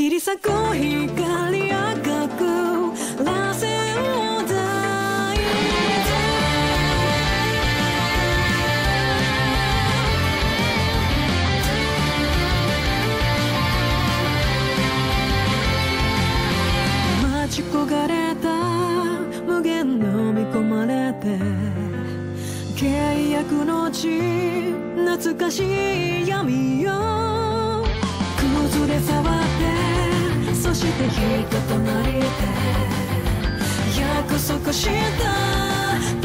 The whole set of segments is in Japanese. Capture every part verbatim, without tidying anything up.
切り裂く光契約の地懐かしい闇よ崩れ触ってそして人となりで約束した戦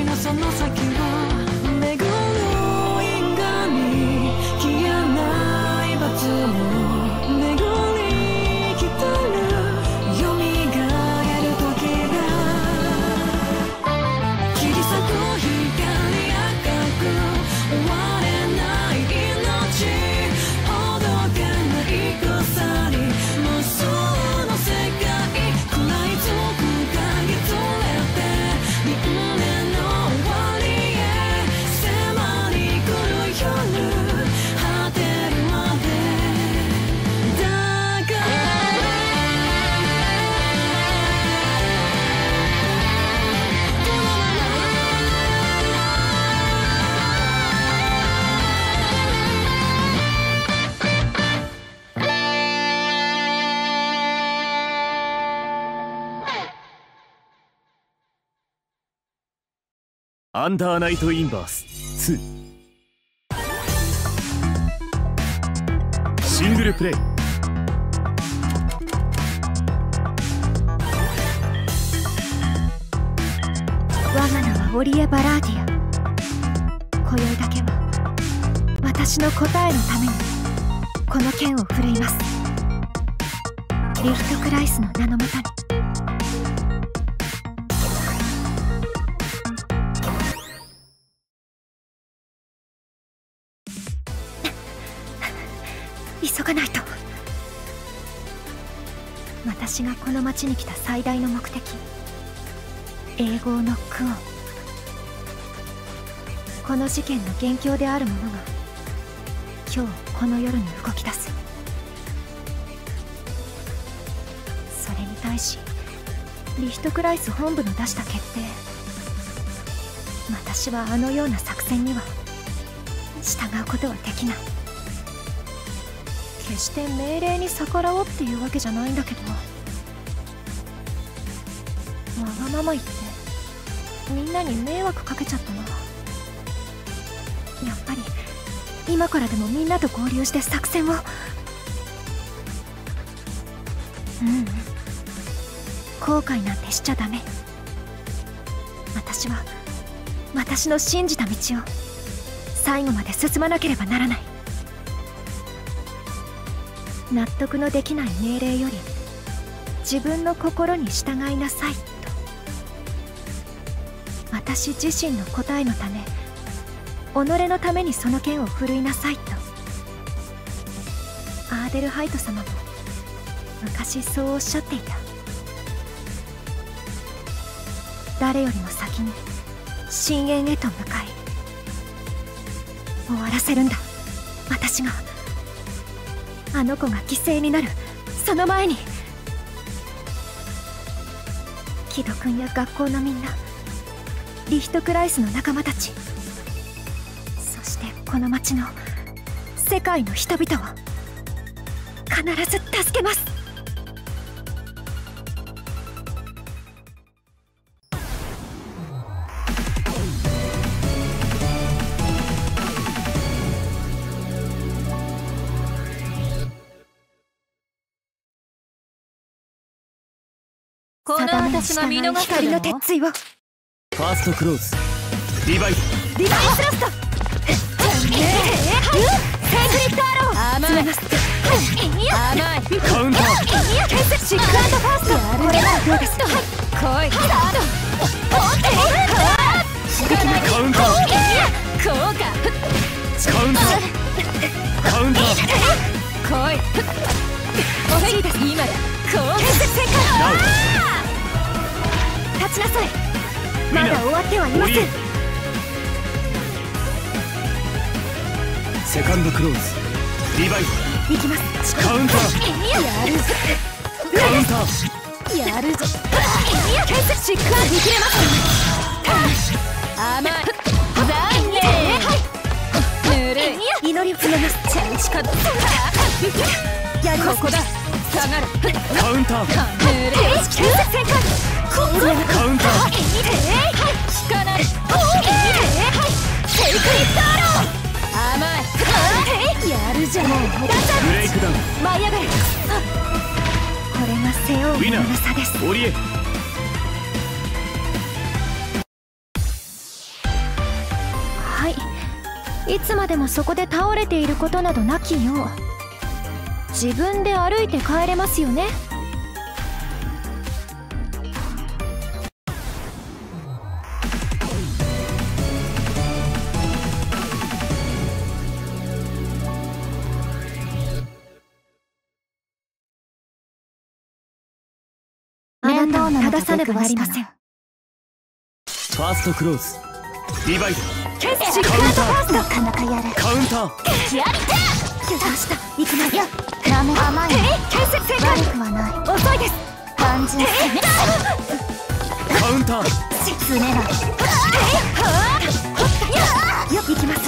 いのその先を巡る因果に消えない罰を巡り来てるアンダーナイトインバースツーシングルプレイ我が名はオリエ・バラーディア今宵だけは私の答えのためにこの剣を振るいますリヒトクライスの名のもとに急がないと。私がこの町に来た最大の目的英語のクオンこの事件の元凶であるものが今日この夜に動き出すそれに対しリヒトクライス本部の出した決定私はあのような作戦には従うことはできない決して命令に逆らおうっていうわけじゃないんだけどわがまま言ってみんなに迷惑かけちゃったなやっぱり今からでもみんなと合流して作戦をうん後悔なんてしちゃダメ私は私の信じた道を最後まで進まなければならない納得のできない命令より自分の心に従いなさいと私自身の答えのため己のためにその剣を振るいなさいとアーデルハイト様も昔そうおっしゃっていた誰よりも先に深淵へと向かい終わらせるんだ私があの子が犠牲になるその前に木戸君や学校のみんなリヒトクライスの仲間たちそしてこの町の世界の人々を必ず助けます私が見逃した光の鉄槌をファーストクローズリバイブリバイスラストセクリクトアロー詰めますカウンターシックアンドファーストこれはどうですか来いカウンターカウンターカウンター来い欲しいです今だこうです立ちなさいまだ終わってはいませんセカンドクローズリバイブ行きます。カウンターやるぞ。カウンターやるぞ。しっかり見切れます。甘い。残念。ぬるい。祈りをつなぎます。チャンチカッタやります。ここだ。下がる。カウンターぬるい。急旋回。カウンター引かない。セルクリスターロー。甘い。やるじゃん。ブレイクダウン。舞い上がる。これがセオウィナーの差です。オリエはい。いつまでもそこで倒れていることなどなきよう自分で歩いて帰れますよね。正さねばなりません。ファーストクローズ。リバイド。カウンター。なかなかやる。カウンター。やりた。油断した。行きますよ。なめ甘い。建設正解。悪くはない。遅いです。肝心。カウンター。詰めない。よく行きます。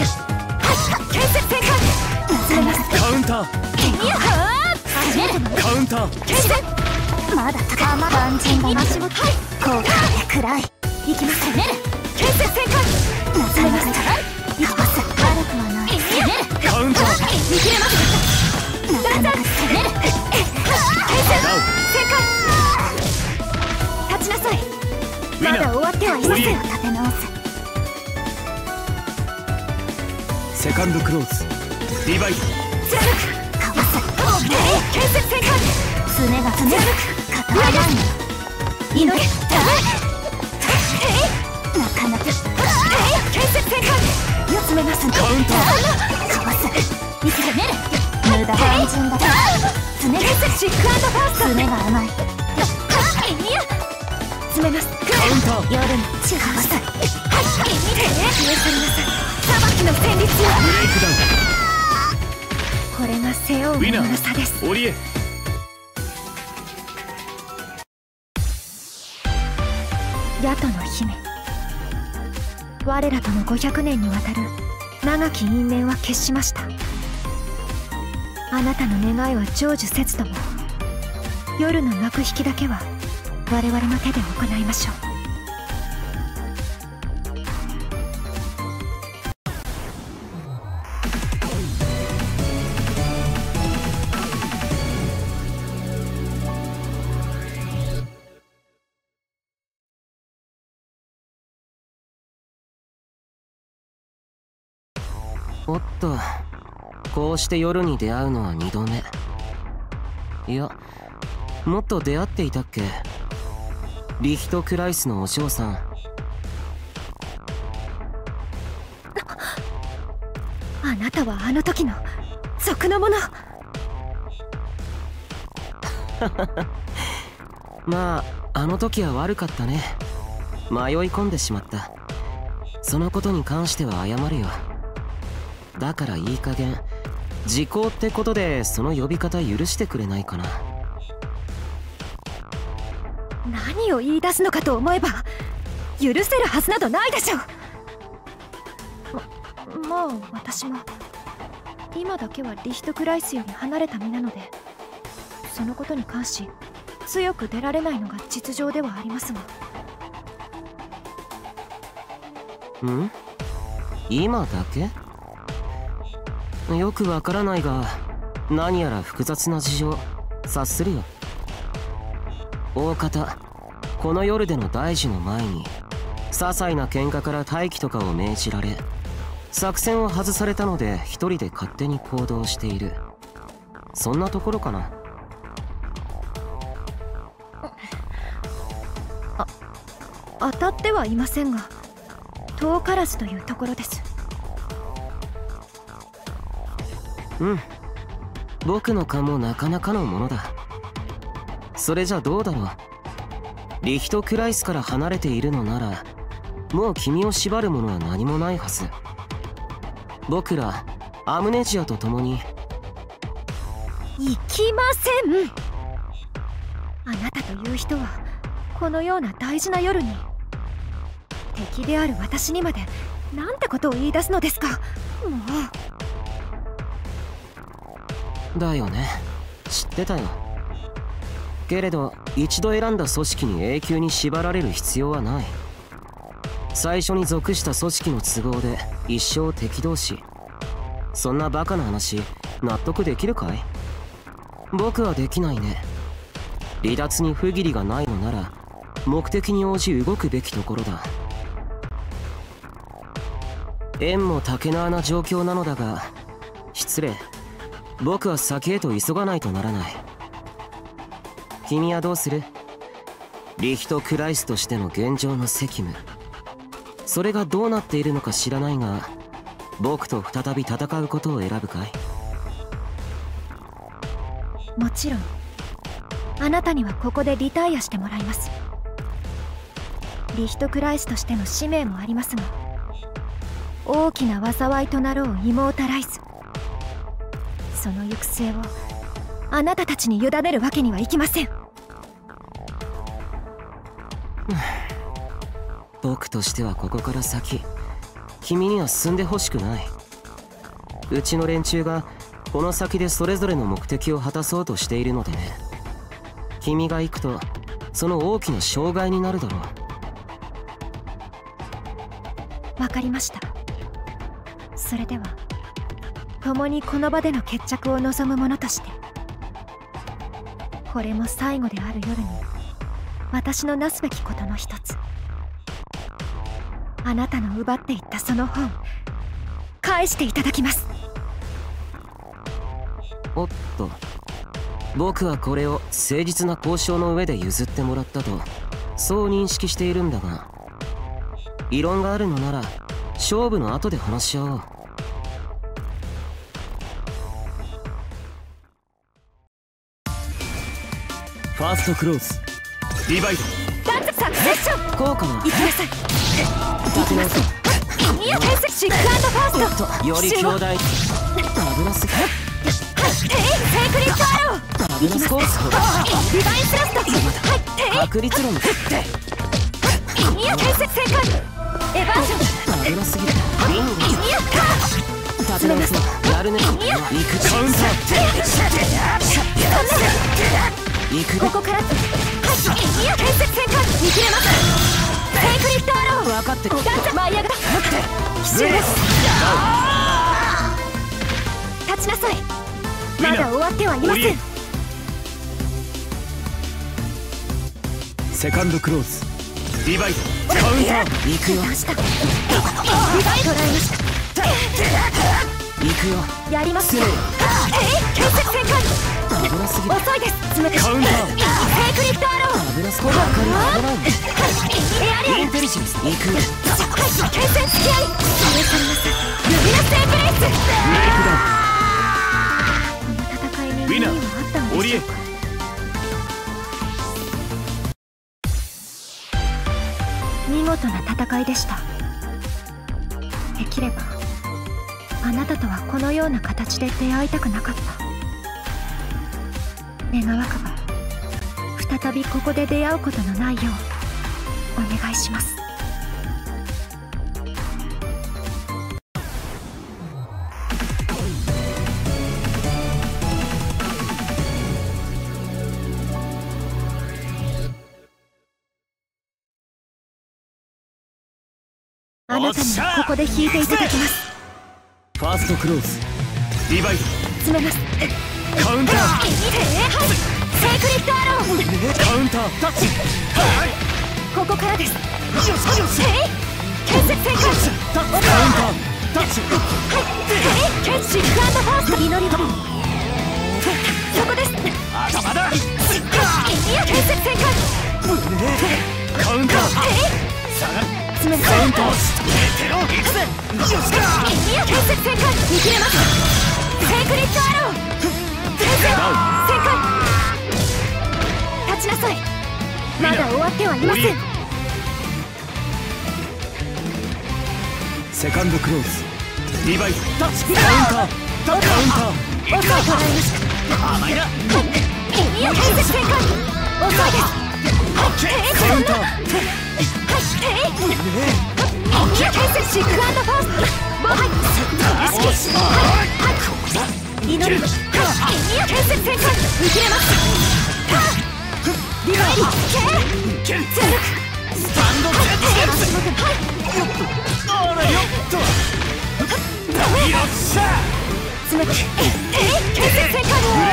建設正解。なさいます。カウンター。カウンター。まだ高ま肝心だな。足元効果で暗い。行きます。ねる建設正解。なさいます。行きます。悪くはない。ねるカウンター見切れます。なかなかねる建設正解。立ちなさい。まだ終わってはいません。立て直す。セカンドクローズリバイドじゃなくかわす。建設正解。すねがつねるかたわらぬ祈りたなかなか建設正解。よつめます。カウンターかわす。見つめる無駄肝心だ。すねがシックアンドファースト。すねが甘い。詰めます。カウンター夜にちかわす。はい見てさばきの戦術よ。ブレイクダウン。これが背負うの差です。オリエヤトの姫。我らとのごひゃくねんにわたる長き因縁は決しました。あなたの願いは成就せずとも夜の幕引きだけは我々の手で行いましょう。おっと、こうして夜に出会うのはにどめ。いや、もっと出会っていたっけ。リヒトクライスのお嬢さん。あなたはあの時の賊の者。まあ、あの時は悪かったね。迷い込んでしまった。そのことに関しては謝るよ。だからいい加減時効ってことでその呼び方許してくれないかな。何を言い出すのかと思えば許せるはずなどないでしょう。まもう私も今だけはリヒトクライスより離れた身なのでそのことに関し強く出られないのが実情ではありますが。ん？今だけ？よくわからないが何やら複雑な事情察するよ。大方この夜での大事の前に些細な喧嘩から待機とかを命じられ作戦を外されたので一人で勝手に行動している。そんなところかな。あ当たってはいませんが遠からずというところです。うん、僕の勘もなかなかのものだ。それじゃどうだろう。リヒトクライスから離れているのならもう君を縛るものは何もないはず。僕らアムネジアと共にいきません。あなたという人はこのような大事な夜に敵である私にまでなんてことを言い出すのですか。もうだよね、知ってたよ。けれど一度選んだ組織に永久に縛られる必要はない。最初に属した組織の都合で一生敵同士。そんなバカな話納得できるかい。僕はできないね。離脱に不義理がないのなら目的に応じ動くべきところだ。縁も竹縄な状況なのだが、失礼、僕は先へと急がないとならない。君はどうする？リヒト・クライスとしての現状の責務、それがどうなっているのか知らないが、僕と再び戦うことを選ぶかい？もちろん、あなたにはここでリタイアしてもらいます。リヒト・クライスとしての使命もありますが、大きな災いとなろう妹ライズ、その行く末をあなたたちに委ねるわけにはいきません。僕としてはここから先君には進んでほしくない。うちの連中がこの先でそれぞれの目的を果たそうとしているのでね。君が行くとその大きな障害になるだろう。わかりました。それでは共にこの場での決着を望むものとして、これも最後である夜に私のなすべきことの一つ、あなたの奪っていったその本返していただきます。おっと、僕はこれを誠実な交渉の上で譲ってもらったとそう認識しているんだが、異論があるのなら勝負の後で話し合おう。ファーストクローズディバイドダンスサクセッション効果の行きなさい。立て直そう。シックアンドファーストより強大。危なすぎ。セイクリッドアロー行きます。ディバインスラスト確率論にや建設正解。エヴァージョン危なすぎる。リング立て直すのやるね。行くカウンター行く。ここから建設戦艦見切れます。セイクリッドアロー分かってる。舞い上がった奇襲です。立ちなさい。まだ終わってはいません。セカンドクローズリバイドカウンター行くよ。リバイドらえました。行くよ。やりますよ。建設戦艦危なすぎる。遅いです。カウンターテイクリフトアロー危なすぎる。エアリアルインテリジェンス行くよ。建設機合い指のステープレースメイクダウン。この戦いに意味はあったのでしょうか。見事な戦いでした。できればあなたとはこのような形で出会いたくなかった。願わくば再びここで出会うことのないようお願いします。あなたにはここで引いていただきます。ファーストクローズディバイド詰めます。カウンターセイクリッドアローカウンタータッチ。ここからです。建設戦艦カウンタータッチ。シックアンドファースト祈り鳥そこです。頭だ建設戦艦カウンターカウンターステロー行くぜ。建設戦艦見切れます。セイクリッドアロー建設戦艦立ちなさい。まだ終わってはいません。セカンドクローズリバイドタッチカウンターカウンター遅いとらえました。甘いな。ええ、建設戦艦ブレイ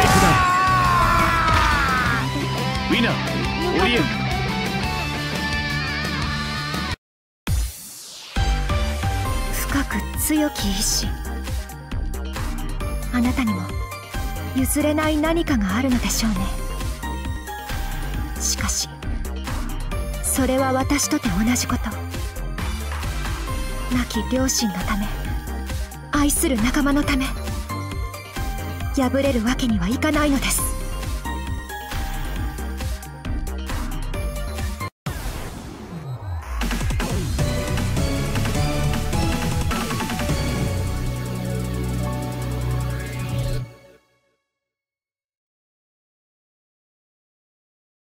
クだ。ウィナー、オリエン。深く強き意志。あなたにも譲れない何かがあるのでしょうね。しかし、それは私とて同じこと。亡き両親のため、愛する仲間のため。破れるわけにはいかないのです。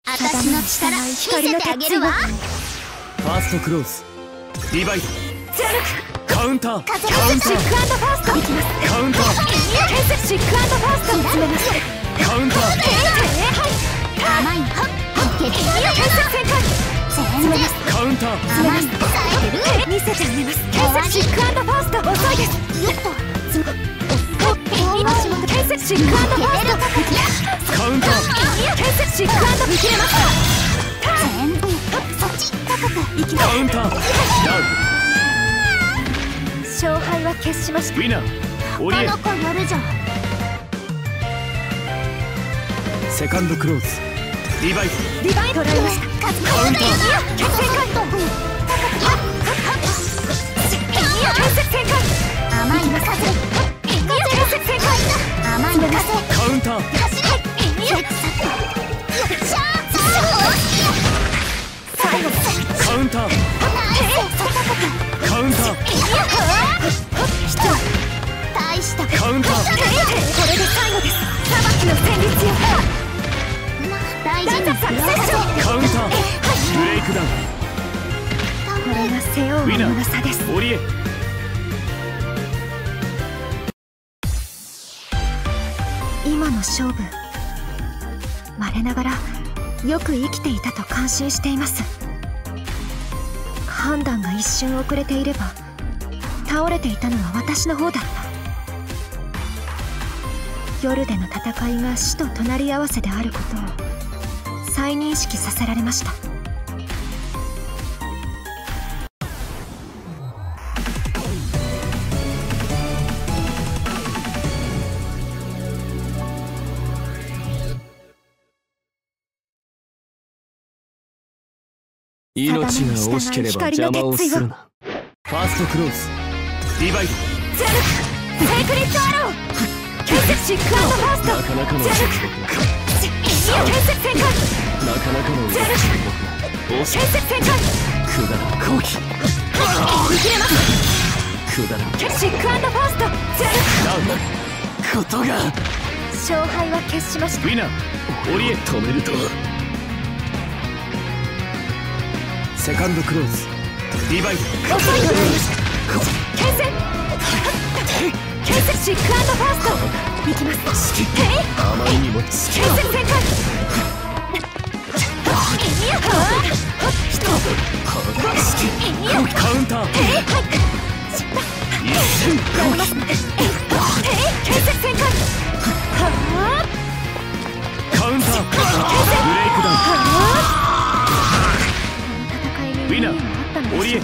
私の力見せてあげるわ。ファーストクローズ、リバイド、カウンター、カウンター、カウンター、カウンター、カウンター、カウンター、見せてあげます。建設シック&ファースト、遅いです。建設シック&ファースト、カウンター、建設シック&見切れました。カウンター、ダウン。勝敗は決しました。ウィナー、オリエン。他の子やるじゃん。セカンドクローズ、リバイド、リバイド、捉えました。カウンター、決戦艦、決戦艦、甘い風、決戦艦、甘い風、カウンター、カウンター、カウンター、大したカウンター、これで最後です。裁きの戦慄よ。大事な作戦勝、カウンター、ブレイクダウン。これが背負うものの差です。オリエン。今の勝負、我ながらよく生きていたと感心しています。判断が一瞬遅れていれば、倒れていたのは私の方だった。夜での戦いが死と隣り合わせであることを再認識させられました。命が惜しければ邪魔をするな。ファーストクローズ、ディバイド、ゼルク、セイクリッドアロー、建設シック&ファースト、なかなかのゼルク、建設戦艦、なかなかのゼルク、建設戦艦、くだらん攻撃、見切れます。くだらん建設シック&ファースト、ゼルク、なんなことが。勝敗は決しました。ウィナー、オリエン。止めるとは。セカンドクローズ、リバイド、建設シック&ファースト、いきます。あまりにも好きだ。建設戦艦、カウンター、建設戦艦、カウンター、ブレイクダウン。ウィナー、オリエン。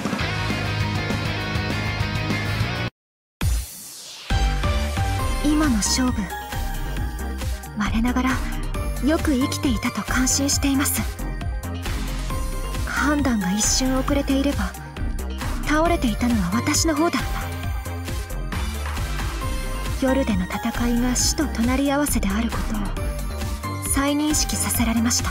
今の勝負、我ながらよく生きていたと感心しています。判断が一瞬遅れていれば、倒れていたのは私の方だった。夜での戦いが死と隣り合わせであることを再認識させられました。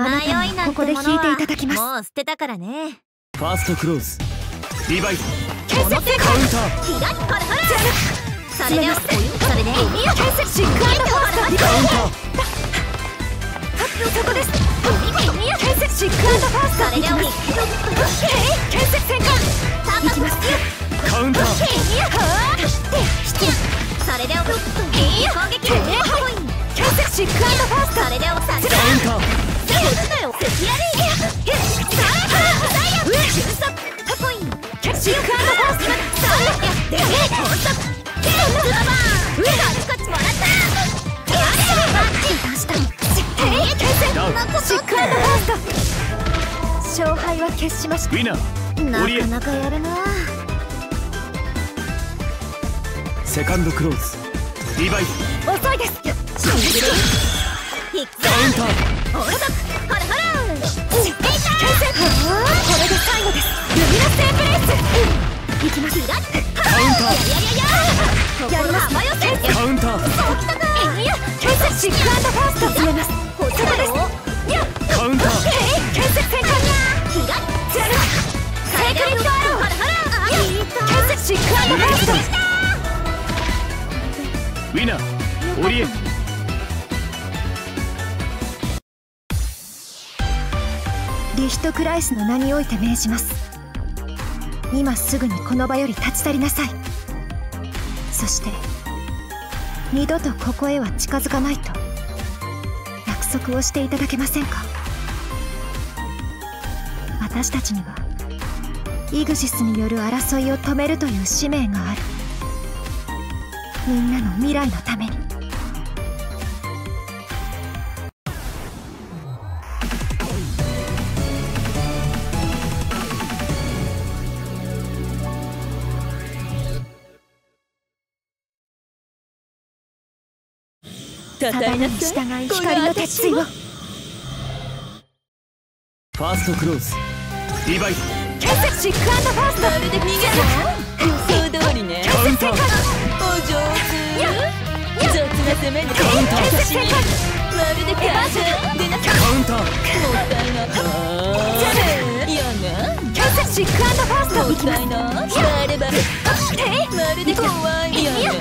あなたもここで引いていただきます。もう捨てたからね。ファーストクローズ、リバイト、建設成功、カウンター、キラッホラホラ、それではポイント、それで海を建設、しっかりとホラホラ、カウンター、初のそこです、海を建設、しっかりとファースト、それでは海、建設成功、いきます、カウンター、それでは海、攻撃、建設、しっかりとファースト、それでは海、カウンター、こっちだよ。敵やれ。さあ、ダイヤ。急速。タコイン。シーカーのファースト。さあ、で、高速。ケンズババー。こっちこっちもらった。やれ。バッチリ出した。ええ、決戦。シーカーのファースト。勝敗は決しました。みんな。なかなかやるな。セカンドクローズ。リバイト。遅いです。カウンター、オールドック、ホラホラ、しっかりと、これです、最後です、ルミナステンプレイス、いきます、カウンター、やります、マヨセンス、カウンター、起きたぞ、建設シックアンドファースト、進めます、こちらです、カウンター、建設戦艦、キラッ、ゼロ、正解に加えろ、ホラホラ、建設シックアンドファースト、ウィナー、オリエ。リヒトクライスの名において命じます。今すぐにこの場より立ち去りなさい。そして二度とここへは近づかないと約束をしていただけませんか。私たちにはイグジスによる争いを止めるという使命がある。みんなの未来のために。ただいまに従い光の鉄槌を。ファーストクローズ、リバイト、建設シックアンドファースト、まるで逃げた予想通りね。カウンター、お上手、雑な攻めにカウンター、私にまるでカーシャーでな、カウンター、もったいな、ジャル、いやな、建設シックアンドファースト、もったいな、バレバレ、まるで怖い、やな、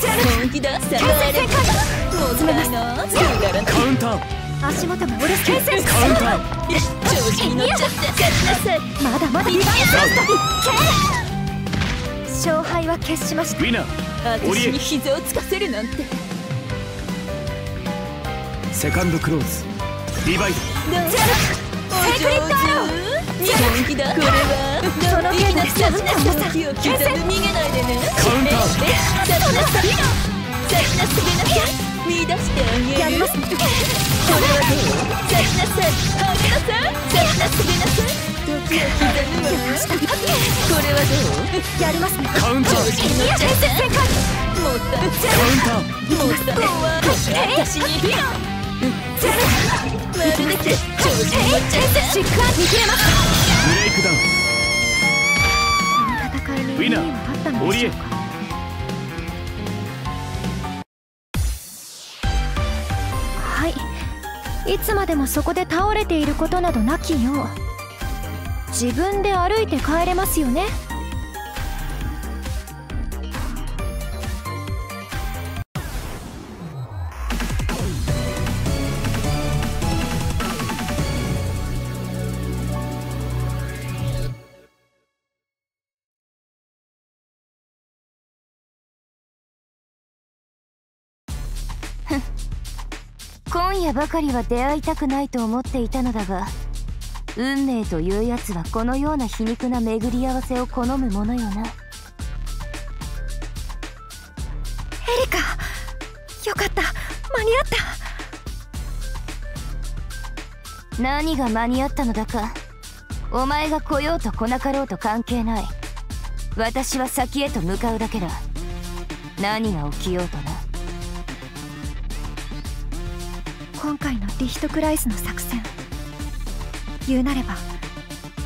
本気だ、さあ、でかい、もう詰めます、カウンター、足元が折れ、建設カウンター、調子に乗っちゃって、まだまだリバイト、勝敗は決しました。ウィナー、私に膝をつかせるなんて。セカンドクローズ、リバイト、お上手、本気だ、これはその剣の下地なさ、本気を刻む、逃げないでね、カウンター、さっきのすげなさ、見出してあげる、これはさっきなさ、はげなさ、さっきなすげなさ、時を刻むわ、これはどう、やりますね、カウンター、調子に乗っちゃって、もった、カウンター、もった、私に、まるで調子に乗っちゃって、しっかり見切れます、ブレイクダウン、ウィナー、オリエ。いつまでもそこで倒れていることなどなきよう自分で歩いて帰れますよね。今夜ばかりは出会いたくないと思っていたのだが、運命というやつはこのような皮肉な巡り合わせを好むものよな。エリカ、よかった、間に合った。何が間に合ったのだか、お前が来ようと来なかろうと関係ない。私は先へと向かうだけだ。何が起きようとな。今回のリヒトクライスの作戦、言うなれば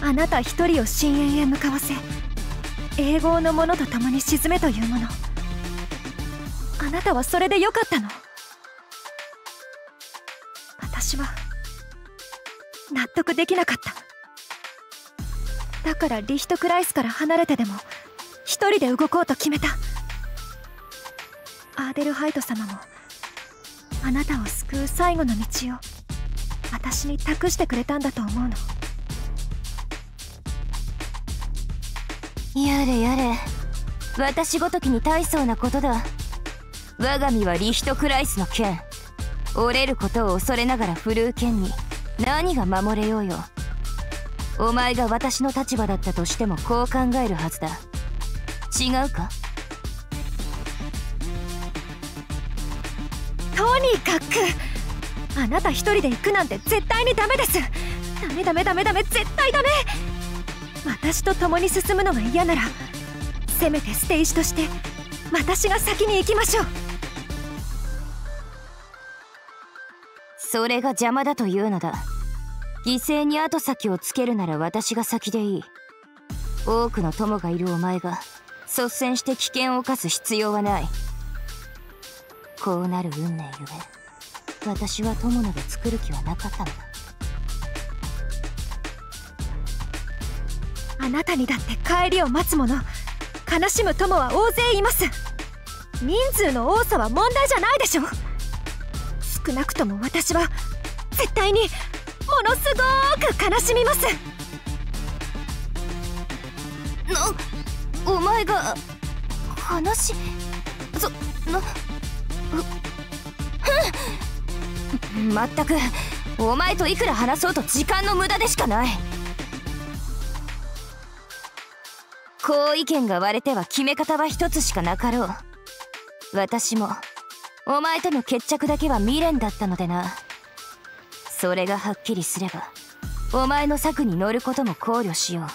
あなた一人を深淵へ向かわせ永劫の者と共に沈めというもの。あなたはそれでよかったの。私は納得できなかった。だからリヒトクライスから離れてでも一人で動こうと決めた。アーデルハイト様もあなたを救う最後の道を私に託してくれたんだと思うの。やれやれ、私ごときに大層なことだ。我が身はリヒトクライスの剣、折れることを恐れながら振るう剣に何が守れようよ。お前が私の立場だったとしてもこう考えるはずだ。違うか？とにかくあなた一人で行くなんて絶対にダメです。ダメダメダメダメ、絶対ダメ。私と共に進むのが嫌ならせめてステージとして私が先に行きましょう。それが邪魔だというのだ。犠牲に後先をつけるなら私が先でいい。多くの友がいるお前が率先して危険を冒す必要はない。こうなる運命ゆえ私は友など作る気はなかったのだ。あなたにだって帰りを待つ者、悲しむ友は大勢います。人数の多さは問題じゃないでしょ。少なくとも私は絶対にものすごーく悲しみます。な、お前が悲しそなふん、まったくお前といくら話そうと時間の無駄でしかない。こう意見が割れては決め方は一つしかなかろう。私もお前との決着だけは未練だったのでな。それがはっきりすればお前の策に乗ることも考慮しよう。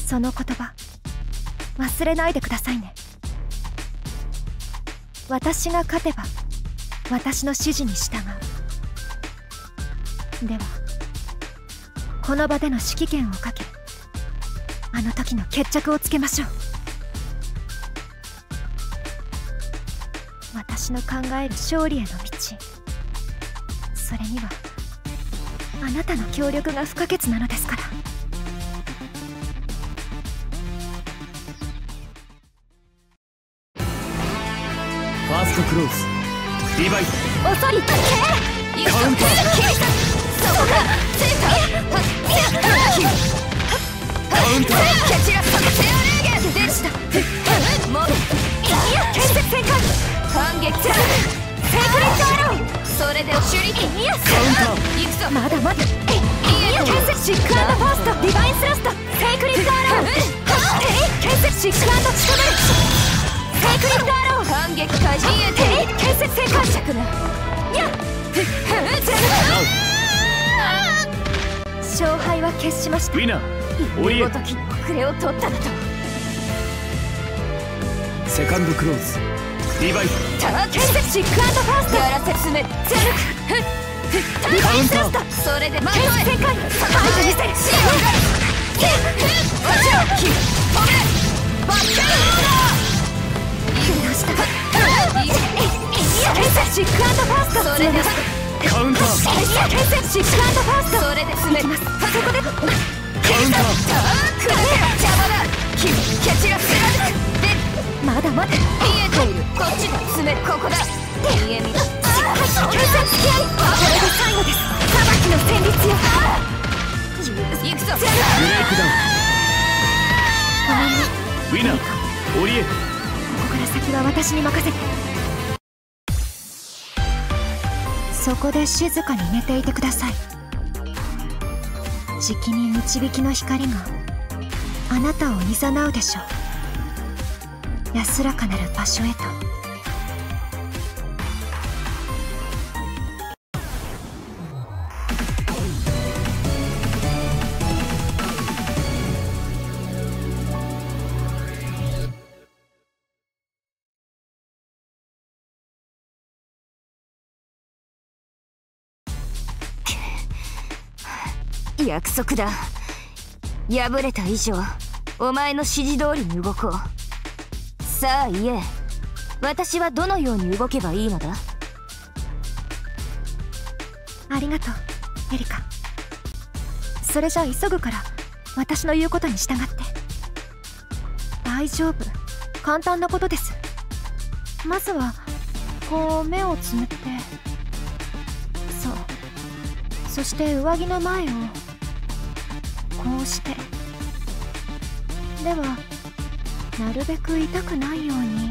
その言葉忘れないでくださいね。私が勝てば私の指示に従う。ではこの場での指揮権をかけあの時の決着をつけましょう。私の考える勝利への道、それにはあなたの協力が不可欠なのですから。ファーストクローズリバイト遅いだけカウンターカウンター、キャッチラス、セアレーゲンでした。モブ、建設展開、反撃、セークリッドアロー、それで手裏剣、カウンター、いくぞ、まだまだ、建設シックアンドファースト、ディバインスラスト、セークリッドアロー、建設シックアンドストベル、セークリッドアロー、反撃開始、建設展開、着な、にゃっ、ふっ、勝敗は決しました。ウィナー、おりえたき遅れを取っただと。セカンドクローズリバイターン、建設シックアンドファーストやらせつめ、ゼルクカウンター、それで前へ展開、早く見せる、シーン、ワチョウキ、止めるバッキャーローダー、いいなした建設シックアンドファースト、それでカウンター、建設シックアンドファースト、それで進めます。そこでカウンター、クレア邪魔だ、キムキャチがすらずで、まだまだ見えている、こっちだ、詰め、ここだ、見えみ、しっかり建設気合い、これで最後です。さばきの戦術よ、行くぞ、ブレイクダウン、ウィナー、オリエ、ここから先は私に任せて。そこで静かに寝ていてください。じきに導きの光があなたをいざなうでしょう。安らかなる場所へと。約束だ。破れた以上お前の指示通りに動こう。さあ言え、私はどのように動けばいいのだ？ありがとうエリカ。それじゃ急ぐから、私の言うことに従って。大丈夫、簡単なことです。まずはこう目をつむって、そう、そして上着の前をこうして、ではなるべく痛くないように。な、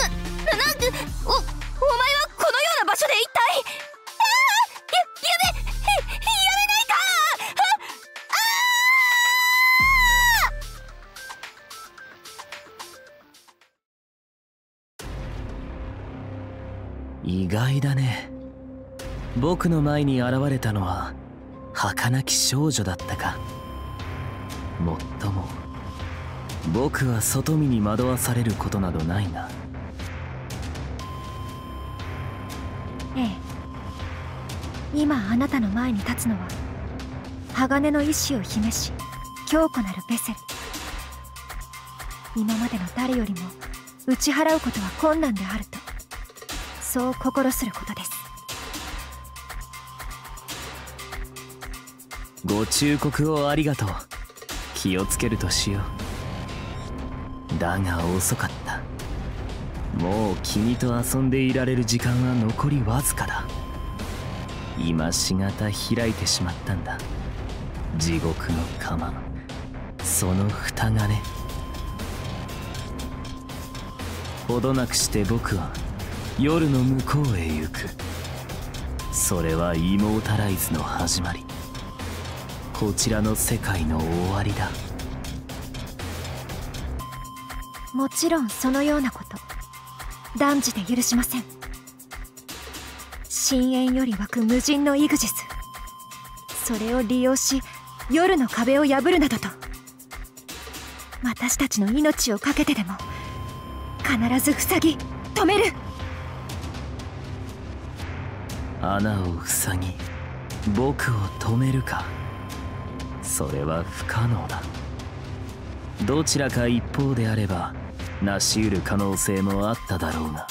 な、なんで、お、お前はこのような場所で一体。意外だね。僕の前に現れたのは儚き少女だったか。もっとも僕は外見に惑わされることなどないな。ええ、今あなたの前に立つのは鋼の意志を秘めし強固なるベセル。今までの誰よりも打ち払うことは困難であると、そう心することです。ご忠告をありがとう。気をつけるとしよう。だが遅かった。もう君と遊んでいられる時間は残りわずかだ。今しがた開いてしまったんだ、地獄の釜。その蓋がね。ほどなくして僕は夜の向こうへ行く。それはイモータライズの始まり、こちらの世界の終わりだ。もちろんそのようなこと断じて許しません。深淵より湧く無尽のイグジス、それを利用し夜の壁を破るなどと、私たちの命を懸けてでも必ず塞ぎ止める。穴を塞ぎ僕を止めるか、それは不可能だ。どちらか一方であれば成し得る可能性もあっただろうが。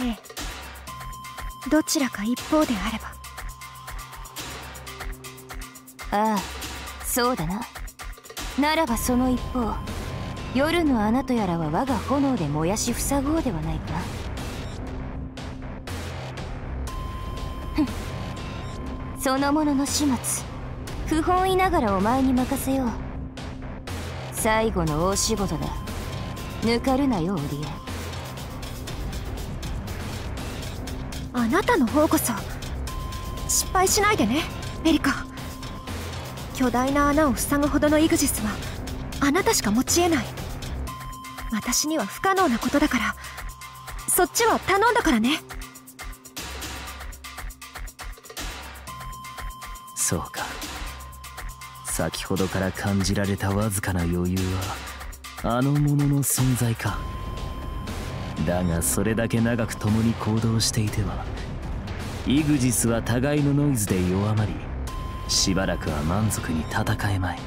ええ、どちらか一方であれば。ああ、そうだな。ならばその一方、夜の穴とやらは我が炎で燃やし塞ごうではないか。そのものの始末、不本意ながらお前に任せよう。最後の大仕事だ。ぬかるなよオリエ。あなたの方こそ失敗しないでねエリカ。巨大な穴を塞ぐほどのイグジスはあなたしか持ち得ない。私には不可能なことだから、そっちは頼んだからね。そうか、先ほどから感じられたわずかな余裕はあのものの存在か。だがそれだけ長く共に行動していては、イグジスは互いのノイズで弱まり、しばらくは満足に戦えまい。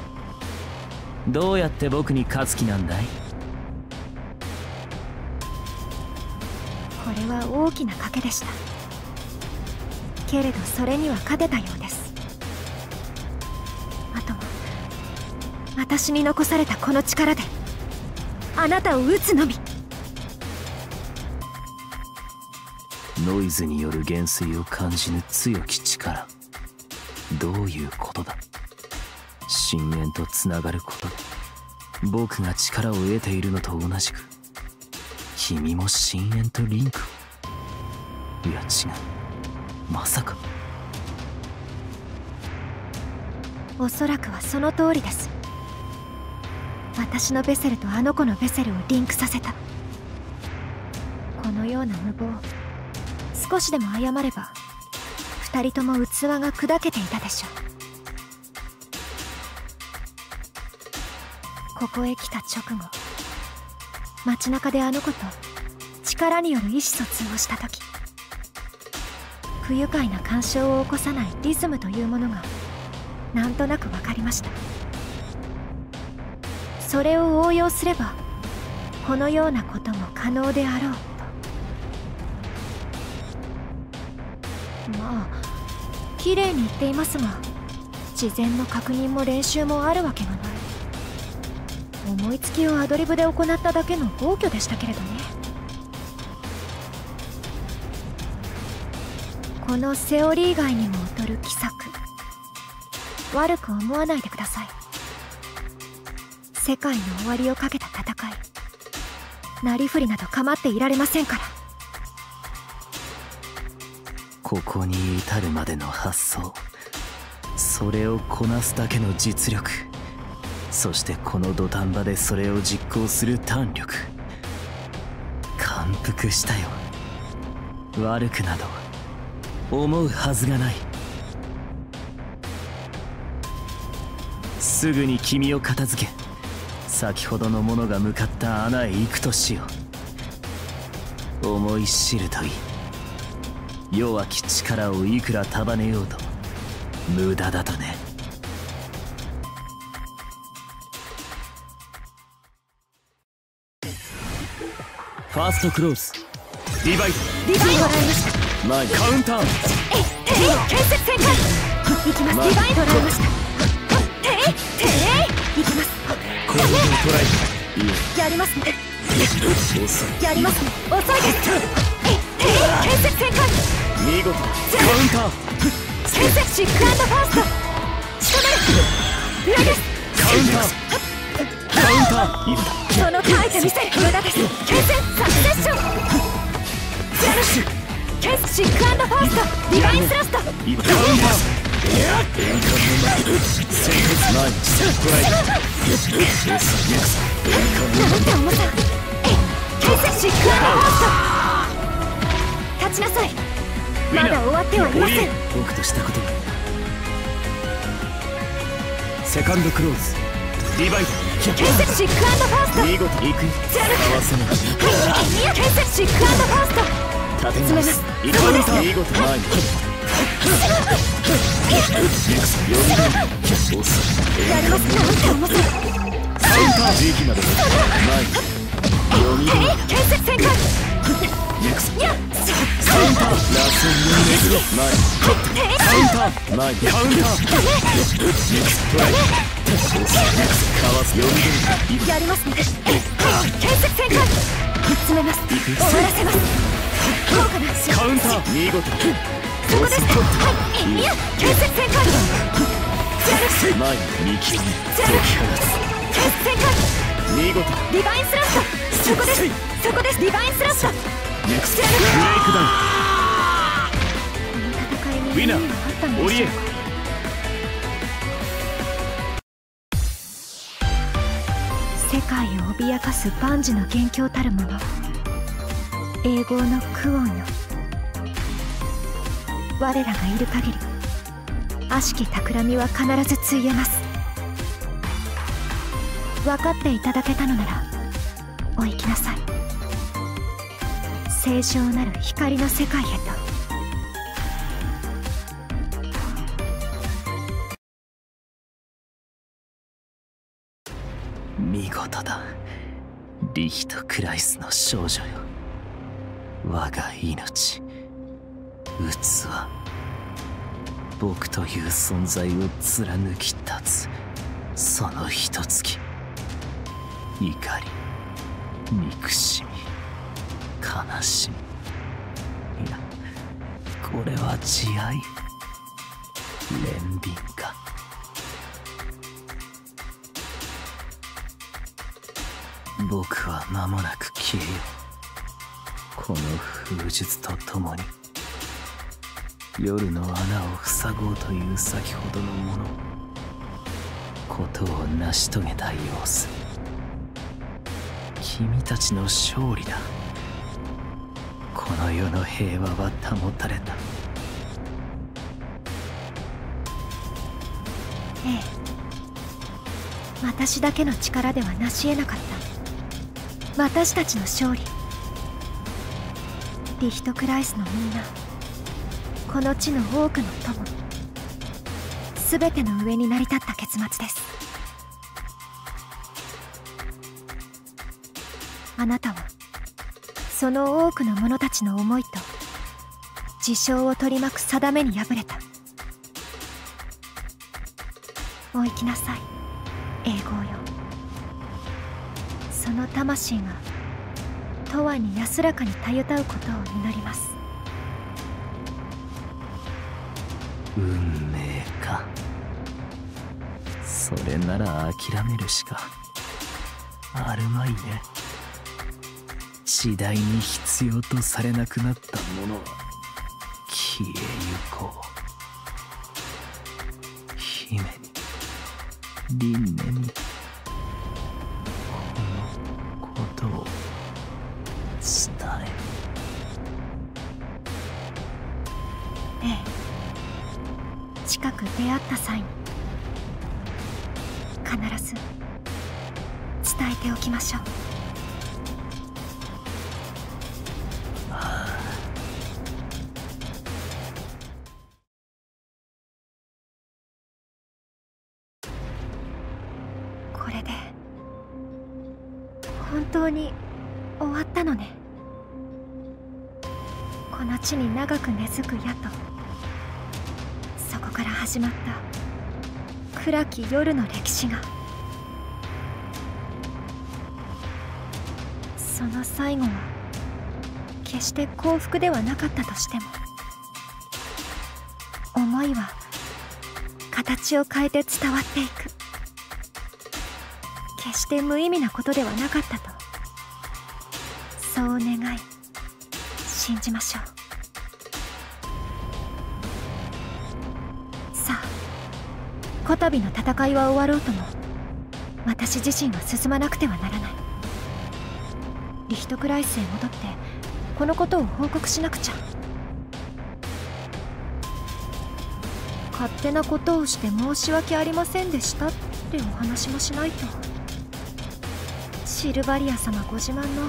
どうやって僕に勝つ気なんだい？これは大きな賭けでした。けれどそれには勝てたようです。私に残されたこの力であなたを撃つのみ。ノイズによる減衰を感じぬ強き力、どういうことだ。深淵とつながることで僕が力を得ているのと同じく、君も深淵とリンクを。いや違う、まさか。おそらくはその通りです。私のベセルとあの子のベセルをリンクさせた。このような無謀、少しでも謝れば二人とも器が砕けていたでしょう。ここへ来た直後、街中であの子と力による意思疎通をした時、不愉快な干渉を起こさないリズムというものがなんとなく分かりました。それを応用すればこのようなことも可能であろうと。まあ綺麗にいっていますが、事前の確認も練習もあるわけがない。思いつきをアドリブで行っただけの暴挙でしたけれどね。このセオリー以外にも劣る奇策、悪く思わないでください。世界の終わりをかけた戦い、なりふりなど構っていられませんから。ここに至るまでの発想、それをこなすだけの実力、そしてこの土壇場でそれを実行する胆力。感服したよ。悪くなど思うはずがない。すぐに君を片付け、先ほどの者が向かった穴へ行くとしよう。思い知るといい。弱き力をいくら束ねようと無駄だとね。ファーストクローズ、リバイド、リバイド、前にカウンター、建設展開、いきます、リバイド、捉えました、えい、えい、いきます。これをトライ、やりますね、やりますね、遅いです、建設展開、見事、カウンター、建設シックアンドファースト、仕留める、裏です、カウンター、カウンター、その書いてみせる、無駄です、建設サクセッション、ケースシックアンドファースト、ディバインスラスト、カウンター、いや、円環の前で、セーフ前にトライ、ケースネクサ、円環の前で、なんて重さ、ケースシックアンドファースト、立ちなさい、まだ終わってはいません。僕としたことが、セカンドクローズ、リバイド、建設シックアンドファースト、見事行く、ジャルク、建設シックアンドファースト、立てます、見事前に、やります、なんて重さ、センター時期など前に、建設展開、センター、ラスンのメズロ、前に、カウンター、前に、カウンター、やりますね、建設展開、詰めます、終わらせます、高価なカウンター、見事、そこです、はい、いや、建設展開、ジャル、前に見極め、ジャル、建設展開、見事、ディバインスラスト、そこです、そこです、ディバインスラスト、ジャル、ブレイクダウン、ウィナー、オリエン、世界を脅かす万事の元凶たるもの、英語のクオンよ。我らがいる限り、悪しき企みは必ずついえます。分かっていただけたのならお行きなさい。清浄なる光の世界へと。見事だ、リヒト・クライスの少女よ。我が命、器、僕という存在を貫き立つ、そのひとつき、怒り、憎しみ、悲しみ、いや、これは慈愛、憐憫か。僕は間もなく消えよう。この風術とともに夜の穴を塞ごうという先ほどのもの、ことを成し遂げた様子、君たちの勝利だ。この世の平和は保たれた。ええ、私だけの力では成し得なかった私たちの勝利。リヒトクライスのみんな、この地の多くの友、すべての上に成り立った結末です。あなたはその多くの者たちの思いと事象を取り巻く定めに敗れた。お行きなさい、英語よ。その魂が永遠に安らかにたゆたうことを祈ります。運命か。それなら諦めるしかあるまいね。次第に必要とされなくなったものは消えゆこう。姫に輪廻にこのことを伝え。ええ、近く出会った際に必ず伝えておきましょう。これで本当に終わったのね。この地に長く根付く矢とそこから始まった暗き夜の歴史が。その最後は決して幸福ではなかったとしても、思いは形を変えて伝わっていく。決して無意味なことではなかったと、そう願い信じましょう。さあ、こたびの戦いは終わろうとも私自身は進まなくてはならない。リヒトクライスへ戻ってこのことを報告しなくちゃ。勝手なことをして申し訳ありませんでしたってお話もしないと。シルバリア様ご自慢の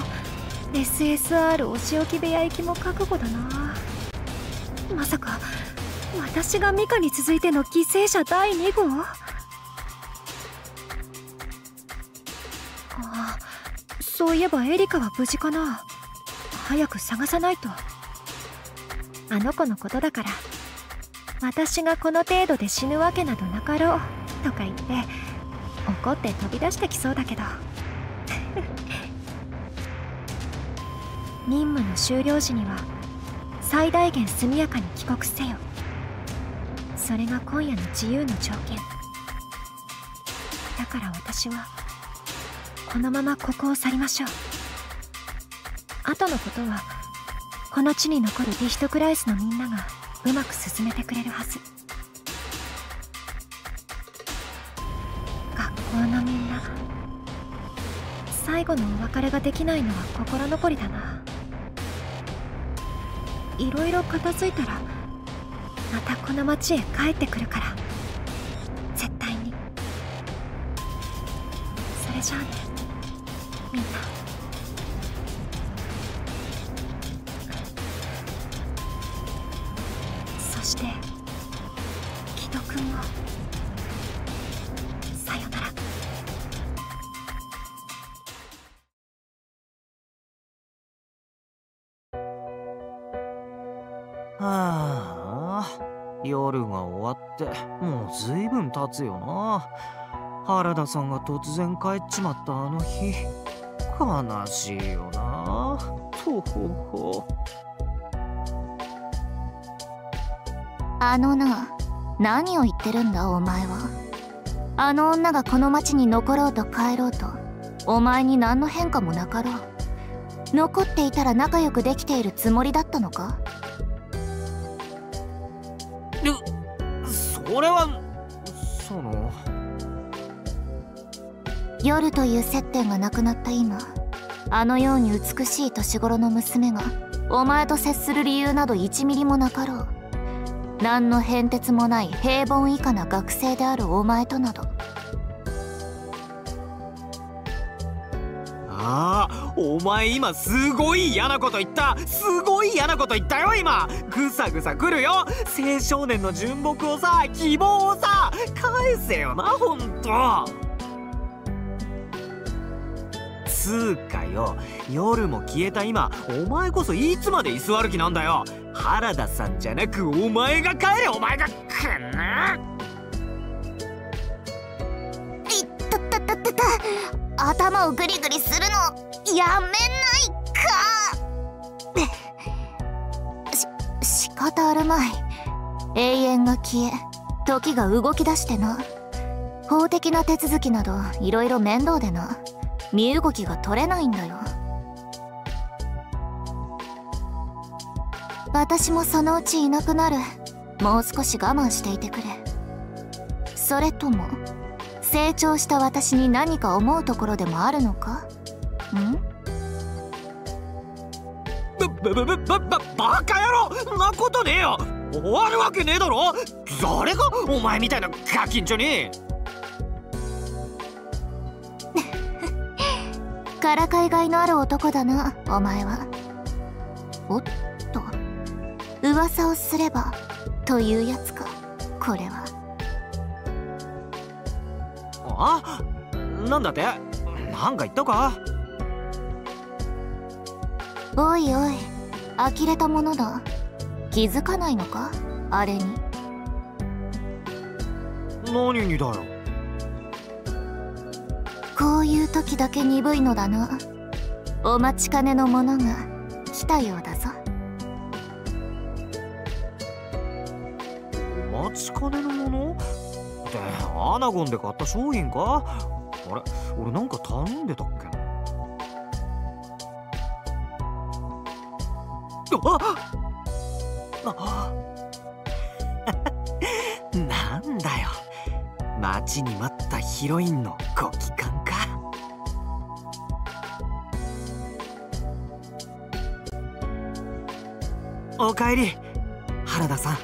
エスエスアール お仕置き部屋行きも覚悟だな。まさか私がミカに続いての犠牲者だいにごう？そういえばエリカは無事かな。早く探さないと。あの子のことだから私がこの程度で死ぬわけなどなかろうとか言って怒って飛び出してきそうだけど任務の終了時には最大限速やかに帰国せよ。それが今夜の自由の条件だから、私はこのままここを去りましょう。後のことはこの地に残るリヒトクライスのみんながうまく進めてくれるはず。学校のみんな、最後のお別れができないのは心残りだな。いろいろ片付いたらまたこの町へ帰ってくるから、絶対に。それじゃあね。みんな、そして木戸君もさよなら。はあ、夜が終わってもうずいぶん経つよな。原田さんが突然帰っちまったあの日、悲しいよな。とほほ。あのな、何を言ってるんだお前は。あの女がこの町に残ろうと帰ろうとお前に何の変化もなかろう。残っていたら仲良くできているつもりだったのか。それはその夜という接点がなくなった今、あのように美しい年頃の娘がお前と接する理由などいちミリもなかろう。何の変哲もない平凡以下な学生であるお前となど。ああ、お前今すごい嫌なこと言った。すごい嫌なこと言ったよ今。ぐさぐさ来るよ、青少年の純朴をさ、希望をさ、返せよな。ほんとつーかよ、夜も消えた今お前こそいつまで居座る気なんだよ。原田さんじゃなくお前が帰れ。お前がくんな。いったったたたた、頭をグリグリするのやめないか。し仕方あるまい。永遠が消え時が動き出してな。法的な手続きなどいろいろ面倒でな、身動きが取れないんだよ。私もそのうちいなくなる。もう少し我慢していてくれ。それとも成長した私に何か思うところでもあるのか。んばばばばばバカ野郎、なことねえよ。終わるわけねえだろ。誰がお前みたいなガキンチョに。からかいがいのある男だなお前は。おっと、噂をすればというやつかこれは。あ、なんだって、なんか言ったか。おいおい、呆れたものだ、気づかないのかあれに。何にだよ。こういう時だけ鈍いのだな。お待ちかねのものが来たようだぞ。お待ちかねのものってアナゴンで買った商品か。あれ、俺なんか頼んでたっけな。あっなんだよ、待ちに待ったヒロインのご帰還か。おかえり原田さん。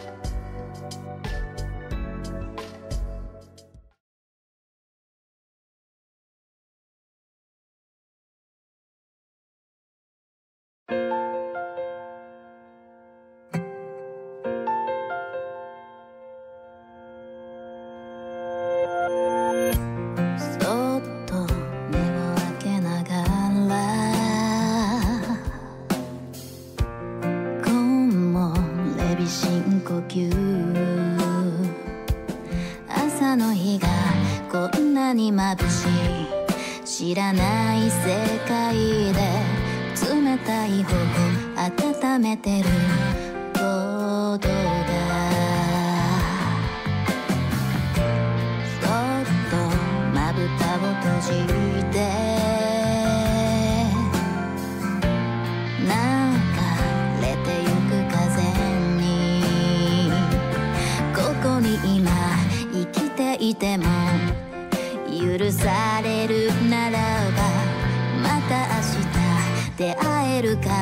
「出会えるから」